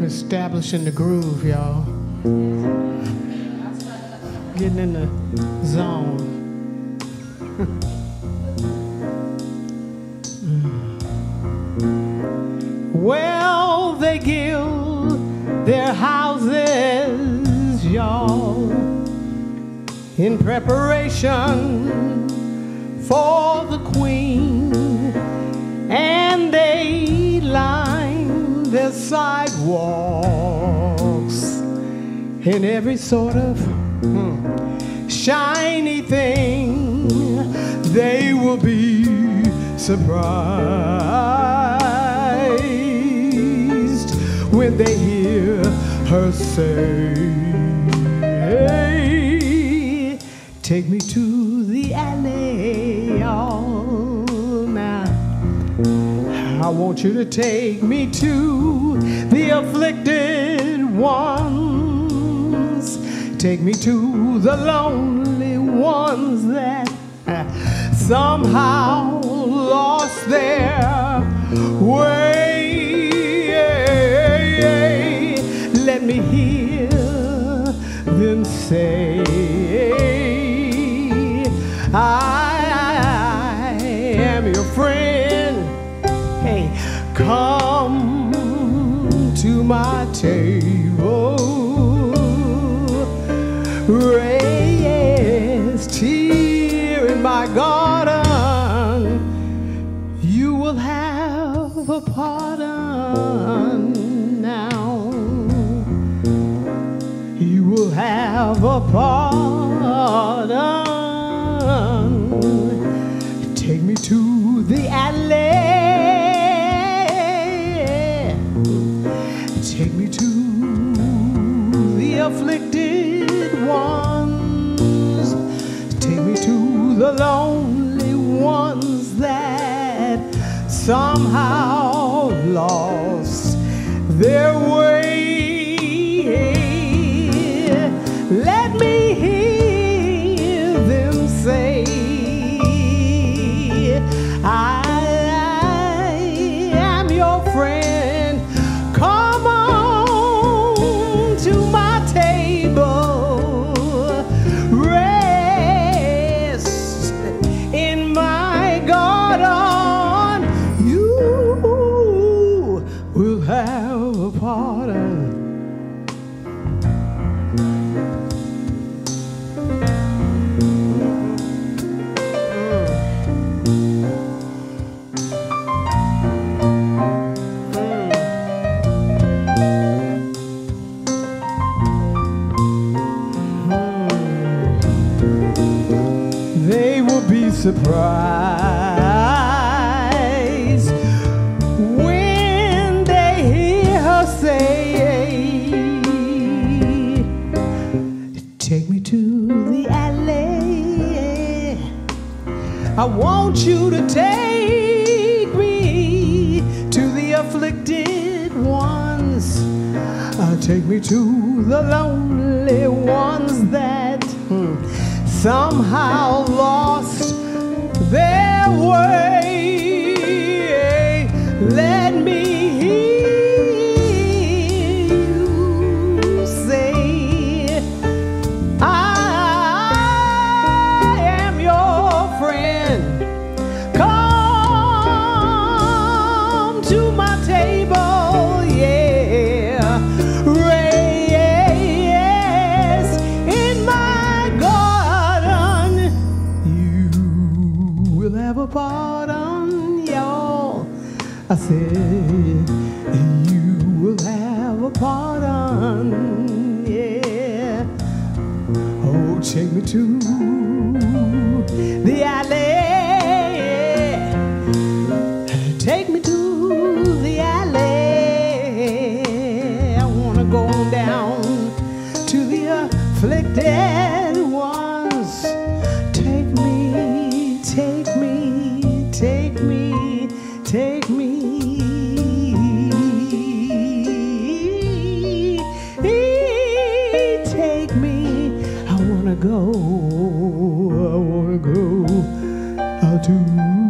Establishing the groove, y'all. Getting in the zone. Well, they gild their houses, y'all, in preparation for the queen, and they line their sidewalks in every sort of shiny thing. They will be surprised when they hear her say, "Take me to the alley, y'all. Now, I want you to take me to the afflicted ones. Take me to the lonely ones that somehow lost their way. Let me hear them say, I am your friend. Hey, come to my table. Raise here in my garden, you will have a pardon now. You will have a pardon. Take me to the alley. Take me to the afflicted ones. Take me to the lonely ones that somehow lost their way. Let me hear them say, I am your friend. Come on to my table. They will be surprised when they hear her say, take me to the alley. I want you to take me to the afflicted ones. Take me to the lonely ones that somehow lost their way. Let me hear you say, I am your friend. Come to my table, yeah. Pardon, y'all. I said, you will have a pardon, yeah. Oh, take me to the alley. Take me to the alley. I want to go down to the afflicted ones. Take me, take me. Take me, take me, take me. I wanna go, I wanna go, I'll do.